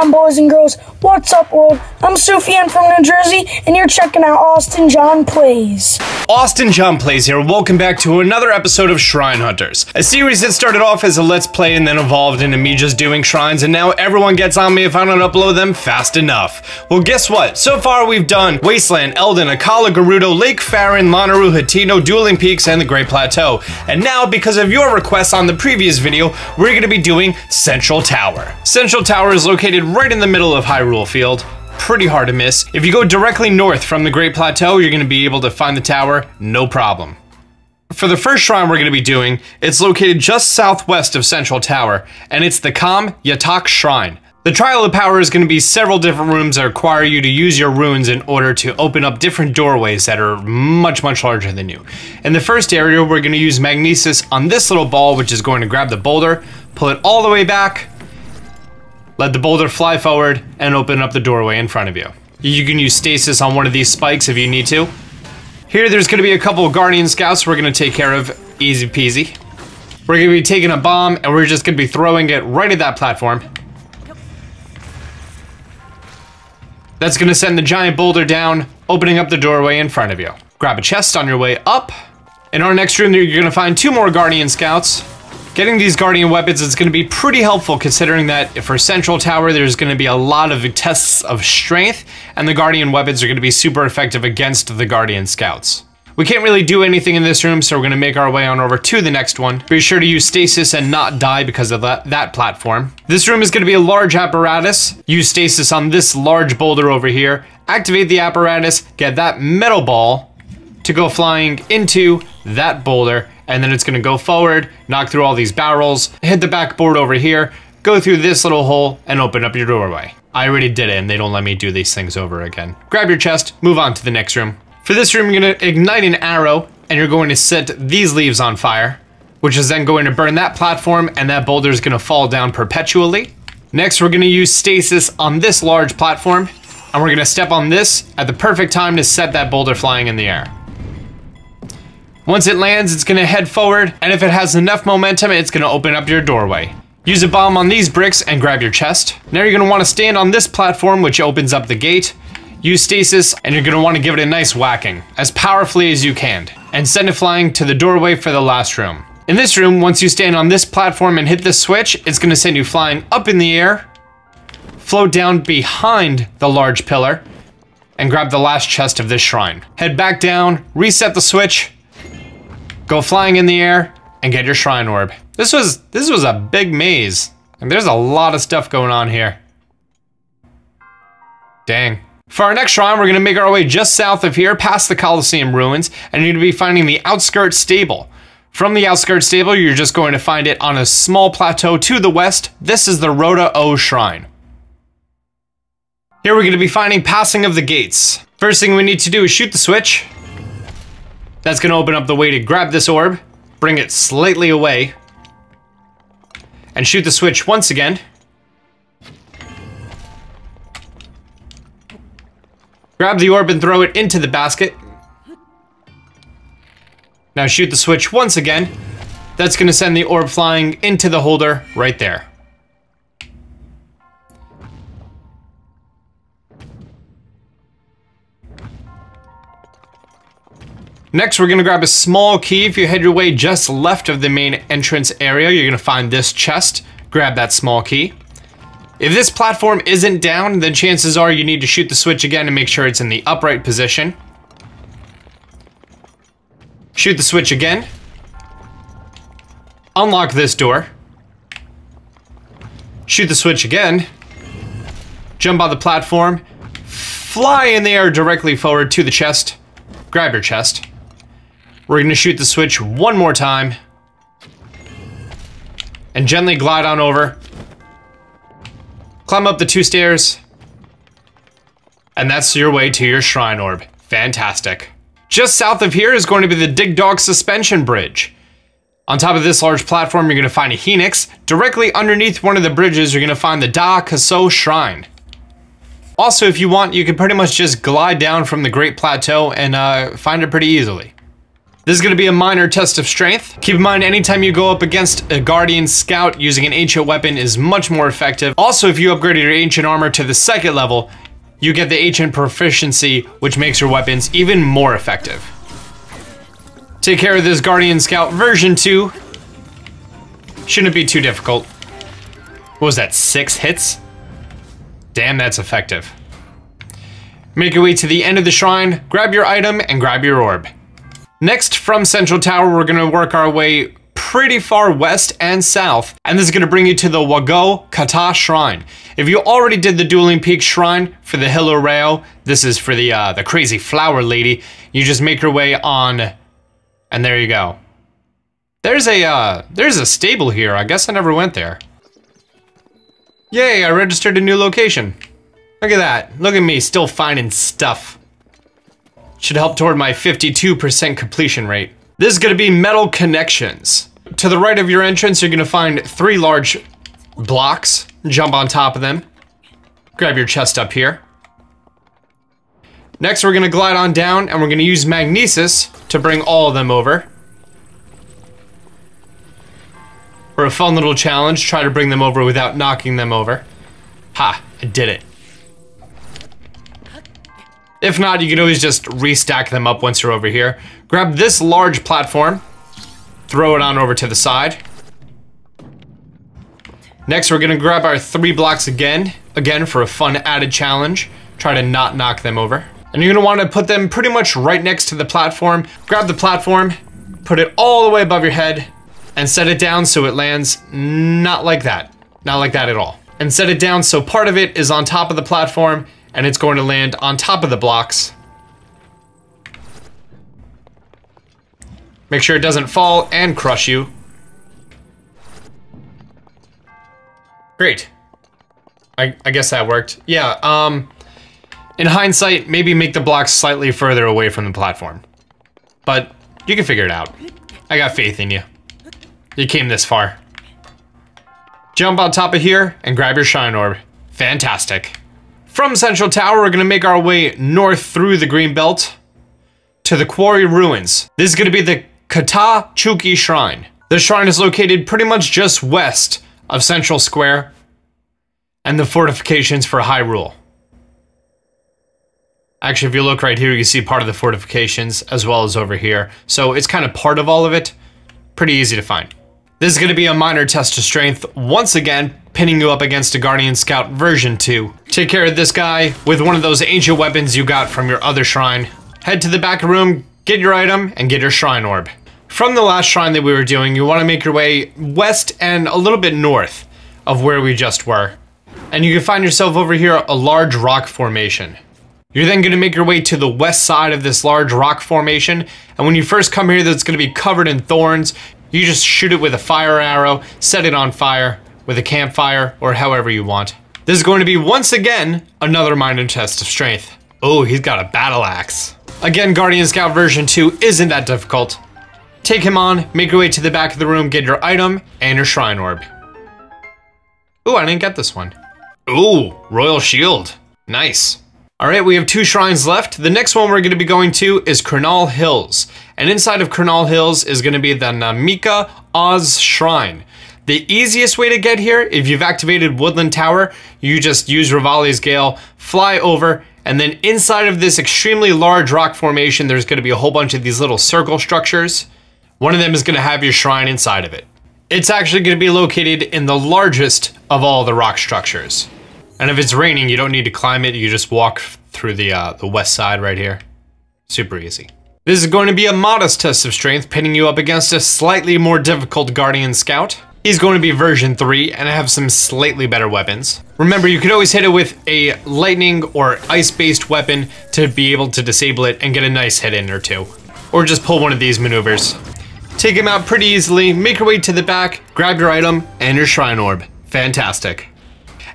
down, boys and girls. What's up, world? I'm Sophie, I'm from New Jersey, and you're checking out Austin John Plays. Austin John Plays here. Welcome back to another episode of Shrine Hunters, a series that started off as a Let's Play and then evolved into me just doing shrines, and now everyone gets on me if I don't upload them fast enough. Well, guess what? So far, we've done Wasteland, Elden, Akala, Gerudo, Lake Farron, Lanaru Hatino, Dueling Peaks, and the Great Plateau. And now, because of your requests on the previous video, we're going to be doing Central Tower. Central Tower is located right in the middle of Hyrule Field. Pretty hard to miss. If you go directly north from the Great Plateau, you're going to be able to find the tower, no problem. For the first shrine we're going to be doing, it's located just southwest of Central Tower, and it's the Kaam Ya'tak Shrine. The Trial of Power is going to be several different rooms that require you to use your runes in order to open up different doorways that are much larger than you. In the first area, we're going to use magnesis on this little ball, which is going to grab the boulder, pull it all the way back, let the boulder fly forward, and open up the doorway in front of you. You can use stasis on one of these spikes if you need to. Here there's going to be a couple of guardian scouts we're going to take care of, easy peasy. We're going to be taking a bomb and we're just going to be throwing it right at that platform. That's going to send the giant boulder down, opening up the doorway in front of you. Grab a chest on your way up. In our next room you're going to find two more guardian scouts. Getting these guardian weapons is going to be pretty helpful, considering that for Central Tower there's going to be a lot of tests of strength, and the guardian weapons are going to be super effective against the guardian scouts. We can't really do anything in this room, so we're going to make our way on over to the next one. Be sure to use stasis and not die because of that platform. This room is going to be a large apparatus. Use stasis on this large boulder over here, activate the apparatus, get that metal ball to go flying into that boulder, and then it's going to go forward, knock through all these barrels, hit the backboard over here, go through this little hole, and open up your doorway. I already did it, and they don't let me do these things over again. Grab your chest, move on to the next room. For this room, you're going to ignite an arrow, and you're going to set these leaves on fire, which is then going to burn that platform, and that boulder is going to fall down perpetually. Next, we're going to use stasis on this large platform, and we're going to step on this at the perfect time to set that boulder flying in the air. Once it lands, it's going to head forward, and if it has enough momentum, it's going to open up your doorway. Use a bomb on these bricks and grab your chest. Now you're going to want to stand on this platform, which opens up the gate. Use stasis, and you're going to want to give it a nice whacking, as powerfully as you can, and send it flying to the doorway for the last room. In this room, once you stand on this platform and hit this switch, it's going to send you flying up in the air, float down behind the large pillar, and grab the last chest of this shrine. Head back down, reset the switch, go flying in the air, and get your shrine orb. This was a big maze. And there's a lot of stuff going on here. Dang. For our next shrine, we're gonna make our way just south of here, past the Colosseum ruins, and you're gonna be finding the Outskirts Stable. From the Outskirts Stable, you're just going to find it on a small plateau to the west. This is the Rota Ooh Shrine. Here we're gonna be finding Passing of the Gates. First thing we need to do is shoot the switch. That's going to open up the way to grab this orb, bring it slightly away, and shoot the switch once again. Grab the orb and throw it into the basket. Now shoot the switch once again. That's going to send the orb flying into the holder right there. Next, we're going to grab a small key. If you head your way just left of the main entrance area, you're going to find this chest. Grab that small key. If this platform isn't down, then chances are you need to shoot the switch again and make sure it's in the upright position. Shoot the switch again. Unlock this door. Shoot the switch again. Jump on the platform. Fly in the air directly forward to the chest. Grab your chest. We're going to shoot the switch one more time and gently glide on over, climb up the two stairs, and that's your way to your shrine orb. Fantastic. Just south of here is going to be the Dig Dog Suspension Bridge. On top of this large platform, you're going to find a Phoenix. Directly underneath one of the bridges, you're going to find the Dah Ko'Sah Shrine. Also, if you want, you can pretty much just glide down from the Great Plateau and find it pretty easily. This is going to be a minor test of strength. Keep in mind, anytime you go up against a Guardian Scout, using an ancient weapon is much more effective. Also, if you upgrade your ancient armor to the second level, you get the ancient proficiency, which makes your weapons even more effective. Take care of this Guardian Scout version 2. Shouldn't be too difficult. What was that, 6 hits? Damn, that's effective. Make your way to the end of the shrine, grab your item, and grab your orb. Next, from Central Tower, we're going to work our way pretty far west and south, and this is going to bring you to the Wahgo Katta Shrine. If you already did the Dueling Peaks Shrine for the Hill Areo, this is for the crazy flower lady. You just make your way on, and there you go. There's a stable here. I guess I never went there. Yay, I registered a new location. Look at that. Look at me, still finding stuff. Should help toward my 52% completion rate. This is going to be metal connections. To the right of your entrance, you're going to find 3 large blocks. Jump on top of them. Grab your chest up here. Next, we're going to glide on down, and we're going to use magnesis to bring all of them over. For a fun little challenge, try to bring them over without knocking them over. Ha, I did it. If not, you can always just restack them up once you're over here. Grab this large platform, throw it on over to the side. Next, we're gonna grab our 3 blocks again for a fun added challenge. Try to not knock them over. And you're gonna wanna put them pretty much right next to the platform. Grab the platform, put it all the way above your head, and set it down so it lands not like that. Not like that at all. And set it down so part of it is on top of the platform and it's going to land on top of the blocks. Make sure it doesn't fall and crush you. Great. I guess that worked. Yeah, in hindsight, maybe make the blocks slightly further away from the platform. But you can figure it out. I got faith in you. You came this far. Jump on top of here and grab your shine orb. Fantastic. From Central Tower, we're gonna make our way north through the green belt to the quarry ruins. This is gonna be the Katah Chuki Shrine. The shrine is located pretty much just west of Central Square and the fortifications for Hyrule. Actually, if you look right here, you see part of the fortifications as well as over here. So it's kind of part of all of it. Pretty easy to find. This is going to be a minor test of strength, once again, pinning you up against a Guardian Scout version 2. Take care of this guy with one of those ancient weapons you got from your other shrine. Head to the back room, get your item, and get your shrine orb. From the last shrine that we were doing, you want to make your way west and a little bit north of where we just were. And you can find yourself over here a large rock formation. You're then going to make your way to the west side of this large rock formation, and when you first come here, that's going to be covered in thorns. You just shoot it with a fire arrow, set it on fire with a campfire, or however you want. This is going to be, once again, another minor test of strength. Oh, he's got a battle axe. Again, Guardian Scout version 2 isn't that difficult. Take him on, make your way to the back of the room, get your item and your shrine orb. Ooh, I didn't get this one. Ooh, Royal Shield. Nice. All right, we have 2 shrines left. The next one we're going to be going to is Kornal Hills. And inside of Kornal Hills is going to be the Namika Ozz Shrine. The easiest way to get here, if you've activated Woodland Tower, you just use Revali's Gale, fly over, and then inside of this extremely large rock formation, there's going to be a whole bunch of these little circle structures. One of them is going to have your shrine inside of it. It's actually going to be located in the largest of all the rock structures. And if it's raining, you don't need to climb it. You just walk through the west side right here. Super easy. This is going to be a modest test of strength, pinning you up against a slightly more difficult Guardian Scout. He's going to be version 3 and I have some slightly better weapons. Remember, you could always hit it with a lightning or ice-based weapon to be able to disable it and get a nice hit in or two. Or just pull one of these maneuvers. Take him out pretty easily, make your way to the back, grab your item and your shrine orb. Fantastic.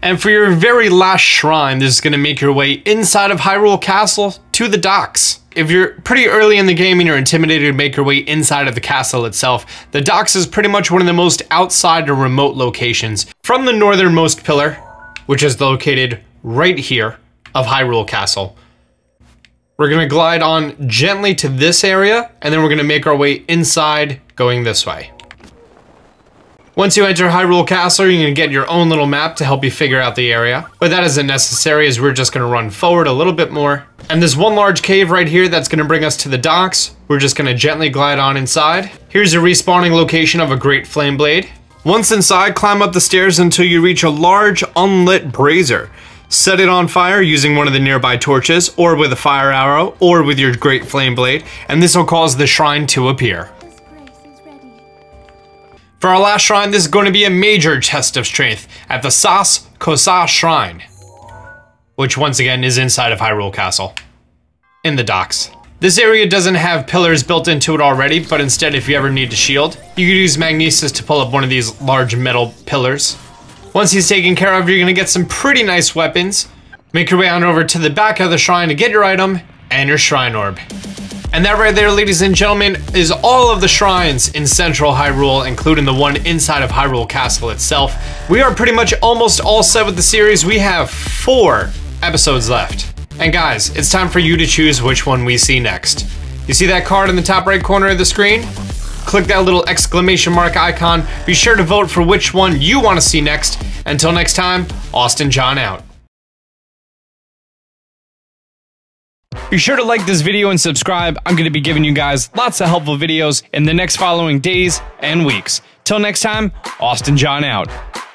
And for your very last shrine, this is going to make your way inside of Hyrule Castle to the docks. If you're pretty early in the game and you're intimidated, make your way inside of the castle itself. The docks is pretty much one of the most outside or remote locations from the northernmost pillar, which is located right here of Hyrule Castle. We're gonna glide on gently to this area, and then we're gonna make our way inside, going this way. Once you enter Hyrule Castle, you're gonna get your own little map to help you figure out the area, but that isn't necessary as we're just gonna run forward a little bit more. And there's one large cave right here that's gonna bring us to the docks. We're just gonna gently glide on inside. Here's a respawning location of a great flame blade. Once inside, climb up the stairs until you reach a large unlit brazier. Set it on fire using one of the nearby torches, or with a fire arrow, or with your great flame blade, and this will cause the shrine to appear. For our last shrine, this is going to be a major test of strength at the Saas Ko'Sah Shrine, which once again is inside of Hyrule Castle, in the docks. This area doesn't have pillars built into it already, but instead if you ever need to shield, you could use Magnesis to pull up one of these large metal pillars. Once he's taken care of, you're going to get some pretty nice weapons. Make your way on over to the back of the shrine to get your item and your shrine orb. And that right there, ladies and gentlemen, is all of the shrines in Central Hyrule, including the one inside of Hyrule Castle itself. We are pretty much almost all set with the series. We have 4 episodes left. And guys, it's time for you to choose which one we see next. You see that card in the top right corner of the screen? Click that little exclamation mark icon. Be sure to vote for which one you want to see next. Until next time, Austin John out. Be sure to like this video and subscribe. I'm going to be giving you guys lots of helpful videos in the next following days and weeks. Till next time, Austin John out.